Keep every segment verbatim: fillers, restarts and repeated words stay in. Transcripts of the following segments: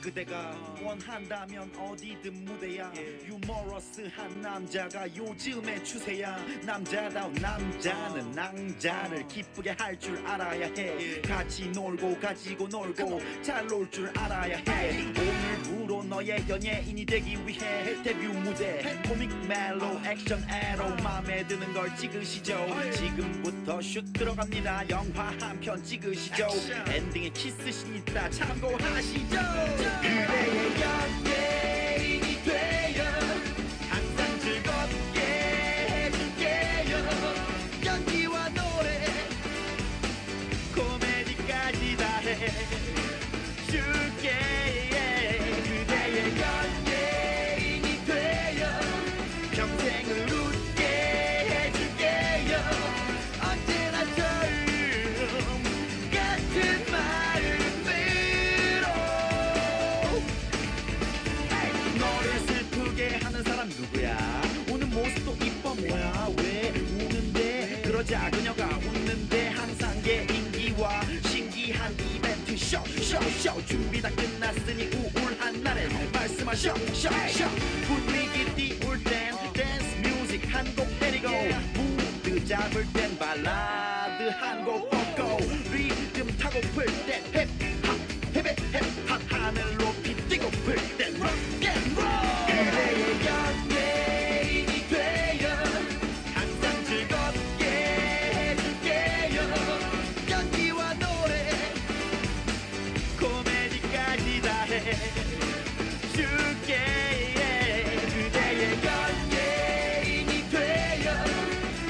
그대가 원한다면 어디든 무대야. 유머러스한 남자가 요즘의 추세야. 남자다운 남자는 낭자를 기쁘게 할 줄 알아야 해. 같이 놀고 가지고 놀고 잘 놀 줄 알아야 해. 오늘부로 너의 연예인이 되기 위해 데뷔 무대 코믹 멜로 액션 에로 마음에 드는 걸 찍으시죠. 지금부터 슛 들어갑니다. 영화 한 편 찍으시죠. 엔딩에 키스신 있다 참고하시죠. 그대의 연예인이 돼요. 항상 즐겁게 해줄게요. 연기와 노래 코미디까지 다 해줄게. 그대의 연예인이 돼요. 평생을 웃게 해줄게요. 언제나 처음 같은 자 그녀가 웃는데 항상 개인기와 신기한 이벤트 쇼쇼쇼 준비 다 끝났으니 우울한 날엔 말씀하셔 쇼쇼 분위기 띄울 땐 댄스 뮤직 한 곡 때리고 무드 잡을 땐 발라드 한 곡 뻗고 리듬 타고 풀 땐 힙합 힙에 힙합 하늘 높이 뛰고 풀 땐 록앤롤 그대의 연예인이 돼요. 항상 즐겁게 줄게. 그대의 연예인이 돼요.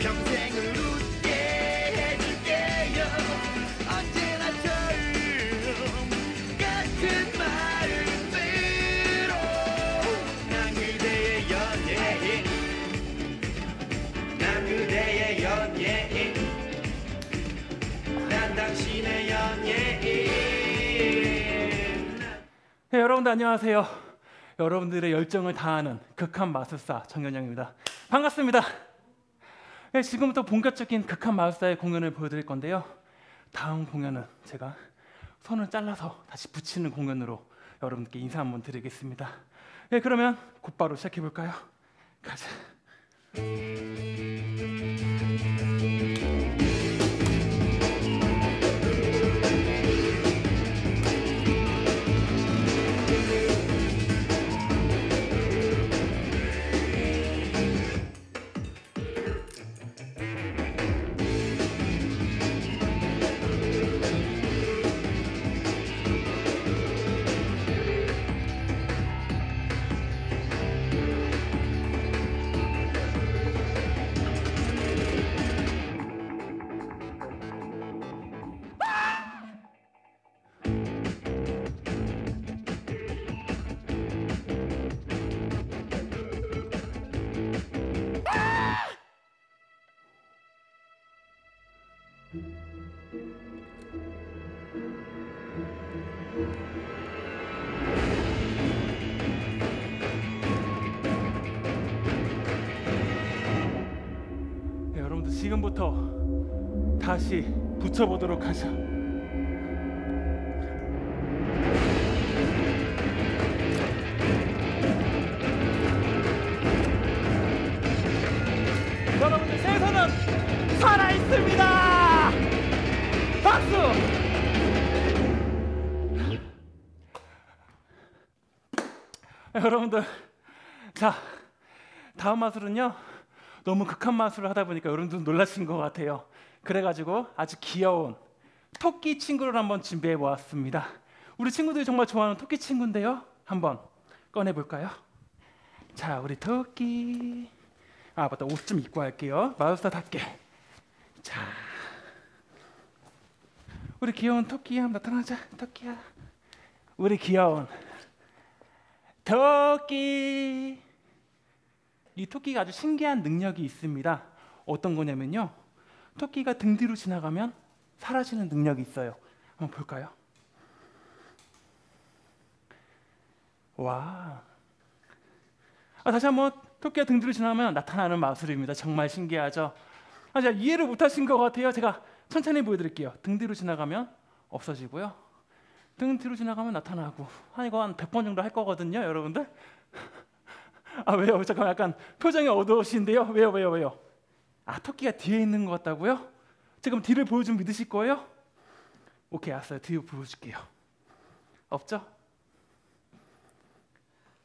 평생을 웃게 해줄게요. 언제나 처음 같은 마음으로 난 그대의 연예인. 난 그대의 연예인. 난 당신의 연예인. 네, 여러분들 안녕하세요. 여러분들의 열정을 다하는 극한 마술사 정연영입니다. 반갑습니다. 네, 지금부터 본격적인 극한 마술사의 공연을 보여드릴 건데요. 다음 공연은 제가 손을 잘라서 다시 붙이는 공연으로 여러분께 인사 한번 드리겠습니다. 네, 그러면 곧바로 시작해볼까요? 가자. 네, 여러분들 지금부터 다시 붙여보도록 하죠. 여러분들, 자, 다음 마술은요 너무 극한 마술을 하다 보니까 여러분들 놀라신 것 같아요. 그래가지고 아주 귀여운 토끼 친구를 한번 준비해 보았습니다. 우리 친구들이 정말 좋아하는 토끼 친구인데요, 한번 꺼내볼까요? 자, 우리 토끼. 아, 맞다, 옷 좀 입고 할게요. 마술사답게. 자, 우리 귀여운 토끼 한번 나타나자. 토끼야, 우리 귀여운 토끼. 이 토끼가 아주 신기한 능력이 있습니다. 어떤 거냐면요, 토끼가 등 뒤로 지나가면 사라지는 능력이 있어요. 한번 볼까요? 와. 아, 다시 한번 토끼와 등뒤를 지나면 나타나는 마술입니다. 정말 신기하죠? 아, 제가 이해를 못하신 것 같아요. 제가 천천히 보여드릴게요. 등뒤로 지나가면 없어지고요. 등뒤로 지나가면 나타나고. 아, 이거 한 백 번 정도 할 거거든요, 여러분들. 아, 왜요? 잠깐만, 약간 표정이 어두우신데요. 왜요, 왜요, 왜요? 아, 토끼가 뒤에 있는 것 같다고요? 지금 뒤를 보여주면 믿으실 거예요? 오케이, 알았어요. 뒤로 보여줄게요. 없죠?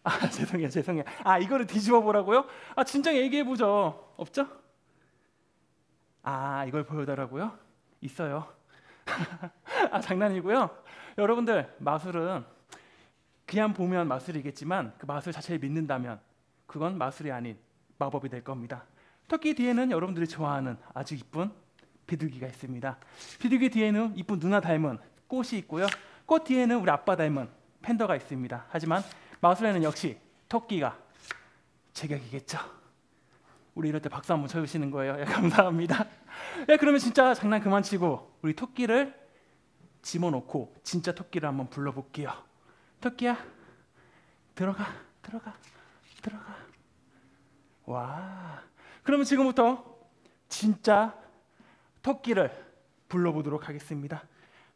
아, 죄송해요, 죄송해요. 아, 이거를 뒤집어 보라고요? 아, 진작 얘기해보죠. 없죠? 아, 이걸 보여달라고요? 있어요. 아, 장난이고요. 여러분들, 마술은 그냥 보면 마술이겠지만 그 마술 자체를 믿는다면 그건 마술이 아닌 마법이 될 겁니다. 토끼 뒤에는 여러분들이 좋아하는 아주 이쁜 비둘기가 있습니다. 비둘기 뒤에는 이쁜 누나 닮은 꽃이 있고요. 꽃 뒤에는 우리 아빠 닮은 팬더가 있습니다. 하지만 마술에는 역시 토끼가 제격이겠죠. 우리 이럴 때 박수 한번 쳐주시는 거예요. 예, 감사합니다. 예, 그러면 진짜 장난 그만 치고 우리 토끼를 집어넣고 진짜 토끼를 한번 불러볼게요. 토끼야, 들어가, 들어가, 들어가. 와, 그러면 지금부터 진짜 토끼를 불러보도록 하겠습니다.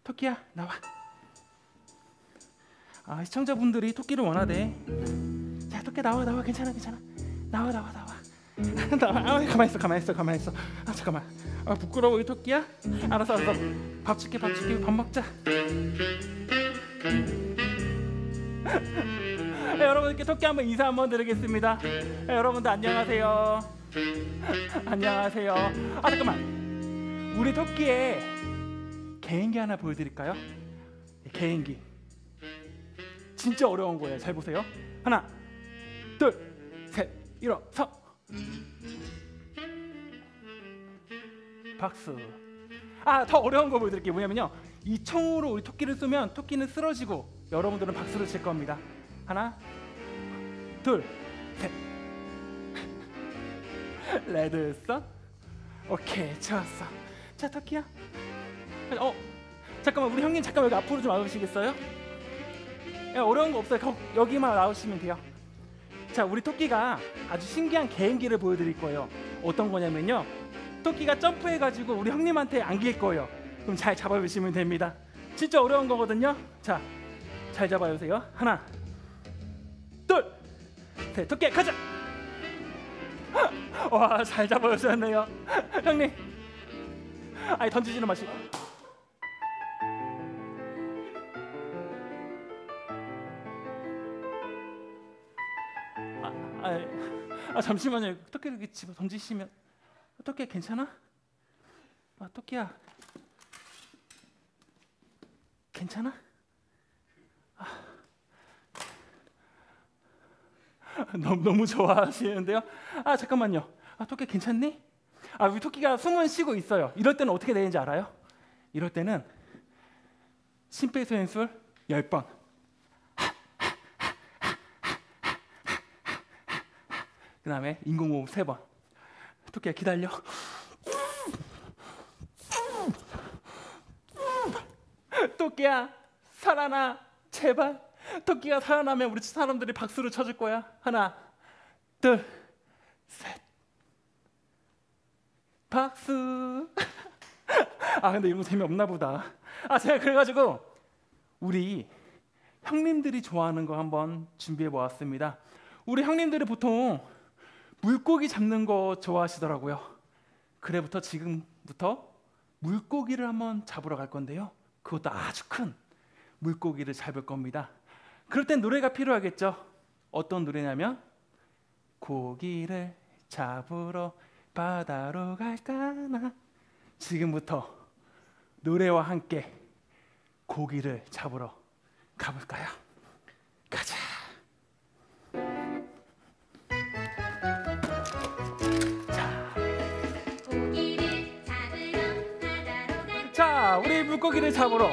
토끼야, 나와. 아, 시청자분들이 토끼를 원하대. 자, 토끼 나와, 나와, 괜찮아, 괜찮아. 나와, 나와, 나와. 나와. 아, 가만히 있어, 가만히 있어, 가만히 있어. 아, 잠깐만. 아, 부끄러워, 이 토끼야. 알았어, 알았어. 밥 줄게, 밥 줄게, 밥 먹자. 네, 여러분께 토끼 한번 인사 한번 드리겠습니다. 네, 여러분들 안녕하세요. 안녕하세요. 아, 잠깐만. 우리 토끼의 개인기 하나 보여드릴까요? 네, 개인기. 진짜 어려운 거예요. 잘 보세요. 하나, 둘, 셋, 일어서. 박수. 아, 더 어려운 거 보여드릴게요. 뭐냐면요, 이 총으로 우리 토끼를 쏘면 토끼는 쓰러지고 여러분들은 박수를 칠 겁니다. 하나, 둘, 셋. 레드썬. 오케이, 좋았어. 자, 토끼야. 어, 잠깐만, 우리 형님 잠깐 여기 앞으로 좀 와주시겠어요? 어려운 거 없어요. 거, 여기만 나오시면 돼요. 자, 우리 토끼가 아주 신기한 개인기를 보여드릴 거예요. 어떤 거냐면요, 토끼가 점프해가지고 우리 형님한테 안길 거예요. 그럼 잘 잡아주시면 됩니다. 진짜 어려운 거거든요. 자, 잘 잡아주세요. 하나, 둘, 셋. 토끼 가자. 와, 잘 잡아주셨네요. 형님, 아니 던지지는 마시고. 아, 잠시만요. 토끼를 이렇게 집어 던지시면. 토끼야, 괜찮아? 아, 토끼야, 괜찮아? 아, 너무 너무 좋아하시는데요. 아, 잠깐만요. 아, 토끼 괜찮니? 아, 우리 토끼가 숨은 쉬고 있어요. 이럴 때는 어떻게 되는지 알아요? 이럴 때는 심폐소생술 열 번. 그 다음에 인공호흡 세 번. 토끼야, 기다려. 토끼야, 살아나. 제발. 토끼가 살아나면 우리 사람들이 박수를 쳐줄 거야. 하나, 둘, 셋. 박수. 아, 근데 이런 거 재미없나 보다. 아, 제가 그래가지고 우리 형님들이 좋아하는 거 한번 준비해 보았습니다. 우리 형님들이 보통 물고기 잡는 거 좋아하시더라고요. 그래부터 지금부터 물고기를 한번 잡으러 갈 건데요. 그것도 아주 큰 물고기를 잡을 겁니다. 그럴 땐 노래가 필요하겠죠. 어떤 노래냐면, 고기를 잡으러 바다로 갈까나. 지금부터 노래와 함께 고기를 잡으러 가볼까요? 가자. 우리 물고기를 잡으러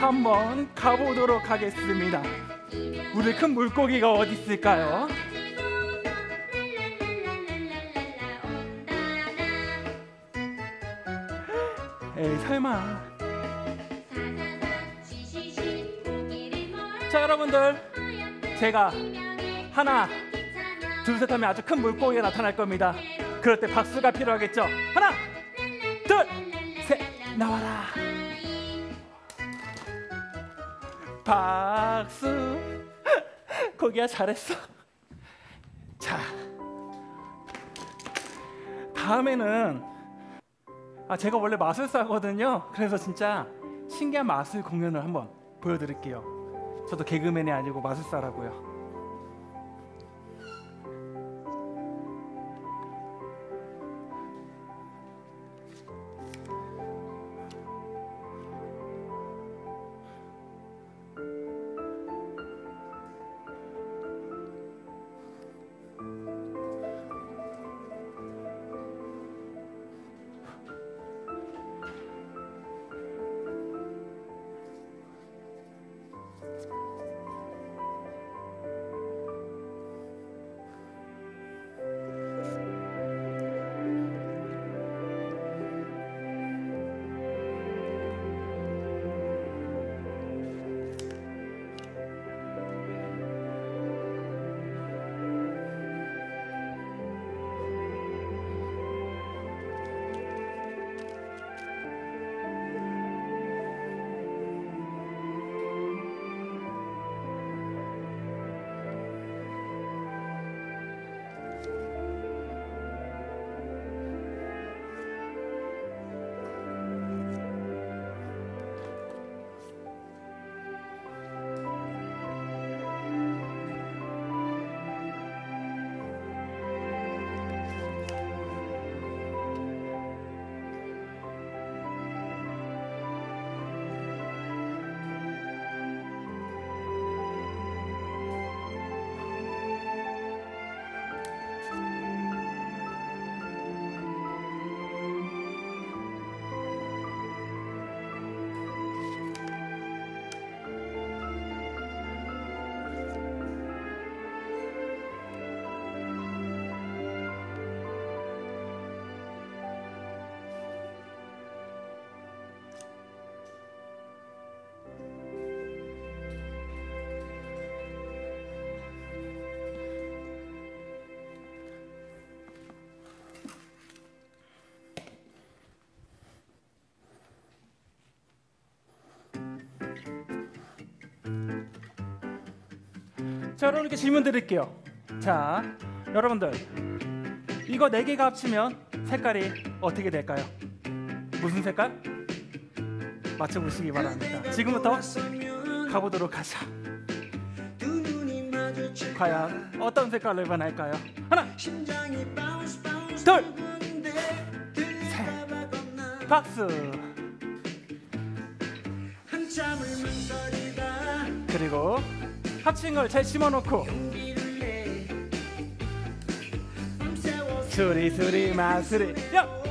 한번 가보도록 하겠습니다. 우리 큰 물고기가 어디 있을까요? 에이, 설마 자, 여러분들, 제가 하나, 둘, 셋 하면 아주 큰 물고기가 나타날 겁니다. 그럴 때 박수가 필요하겠죠? 하나, 둘, 셋, 나와라. 박수. 고기야, 잘했어. 자, 다음에는 아, 제가 원래 마술사거든요. 그래서 진짜 신기한 마술 공연을 한번 보여드릴게요. 저도 개그맨이 아니고 마술사라고요. 자, 여러분께 질문 드릴게요. 자, 여러분들, 이거 네 개가 합치면 색깔이 어떻게 될까요? 무슨 색깔? 맞춰보시기 바랍니다. 지금부터 가보도록 하자. 과연 어떤 색깔로 변할까요? 하나, 둘, 셋, 박수. 그리고 합친 걸 잘 심어놓고 수리수리 마수리 야!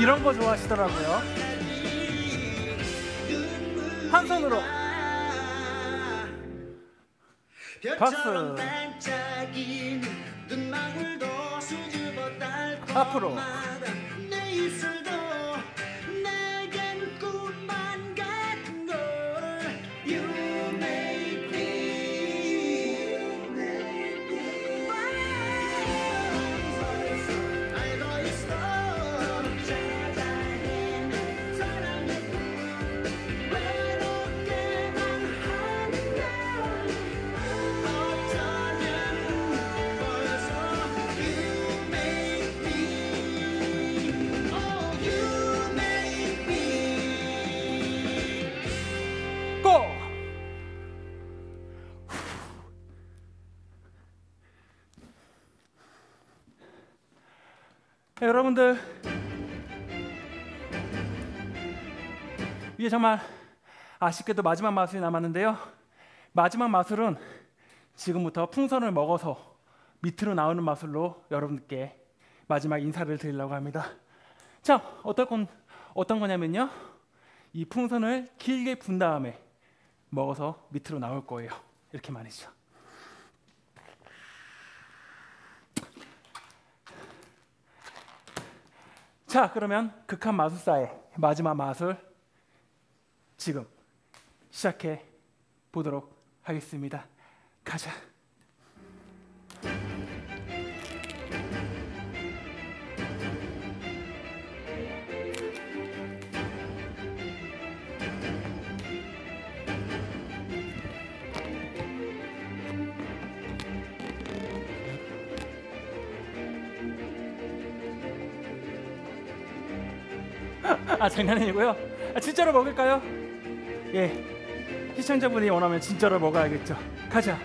이런 거 좋아하시더라고요. 한 손으로 박수. 앞으로 내 입술도 내겐 꿈만 같은 걸. You make me, you make me fine. 알고 있어 찾아내는 사랑의 꿈. 외롭게만 하는 걸 어쩌면 벌써 you. 여러분들 이게 정말 아쉽게도 마지막 마술이 남았는데요, 마지막 마술은 지금부터 풍선을 먹어서 밑으로 나오는 마술로 여러분께 마지막 인사를 드리려고 합니다. 자, 어떤 건, 어떤 거냐면요, 이 풍선을 길게 분 다음에 먹어서 밑으로 나올 거예요. 이렇게 말이죠. 자, 그러면 극한 마술사의 마지막 마술 지금 시작해 보도록 하겠습니다. 가자. 아, 장난이고요. 아, 진짜로 먹을까요? 예, 시청자분이 원하면 진짜로 먹어야겠죠. 가자.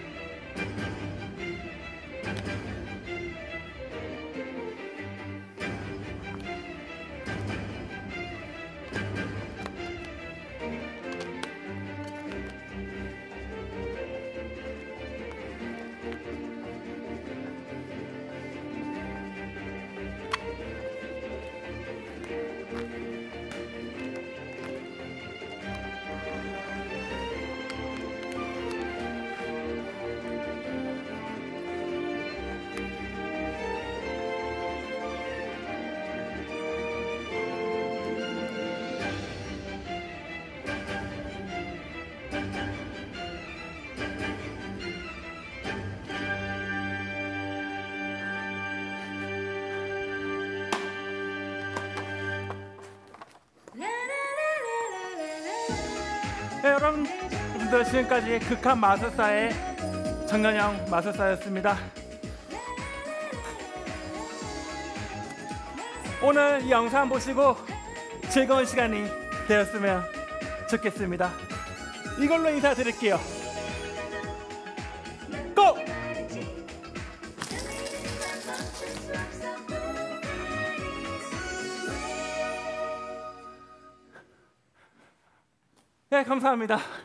네, 여러분들 지금까지 극한 마술사의 정연영 마술사였습니다. 오늘 이 영상 보시고 즐거운 시간이 되었으면 좋겠습니다. 이걸로 인사드릴게요. 고! 네, 감사합니다.